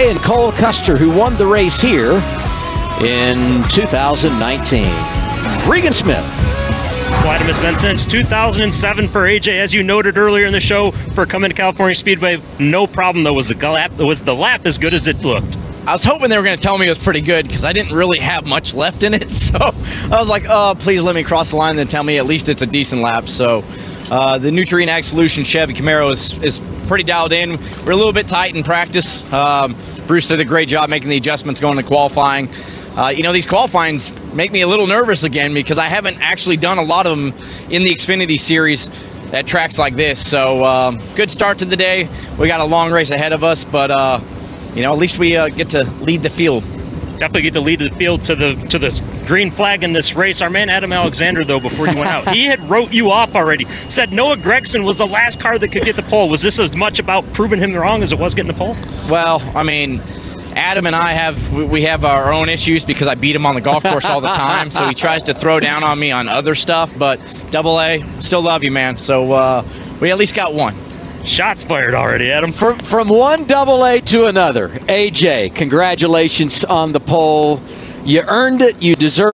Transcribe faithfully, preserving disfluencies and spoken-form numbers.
And Cole Custer, who won the race here in two thousand nineteen. Regan Smith. Wide has been since two thousand seven for A J, as you noted earlier in the show, for coming to California Speedway. No problem, though. Was the lap, was the lap as good as it looked? I was hoping they were going to tell me it was pretty good, because I didn't really have much left in it. So I was like, oh, please let me cross the line and then tell me at least it's a decent lap. So uh, the Nutrien Ag Solution Chevy Camaro is, is pretty dialed in. We're a little bit tight in practice. Um, Bruce did a great job making the adjustments going to qualifying. Uh, you know, these qualifyings make me a little nervous again, because I haven't actually done a lot of them in the Xfinity series at tracks like this. So uh, good start to the day. We got a long race ahead of us, but uh, you know, at least we uh, get to lead the field. Definitely get to lead the field to the to the green flag in this race. Our man Adam Alexander, though, before you went out, he had wrote you off already. Said Noah Gregson was the last car that could get the pole. Was this as much about proving him wrong as it was getting the pole? Well, I mean, Adam and I have we have our own issues, because I beat him on the golf course all the time. So he tries to throw down on me on other stuff. But Double A, still love you, man. So uh, we at least got one. Shots fired already, Adam. From, from one Double A to another. A J, congratulations on the pole. You earned it. You deserve it.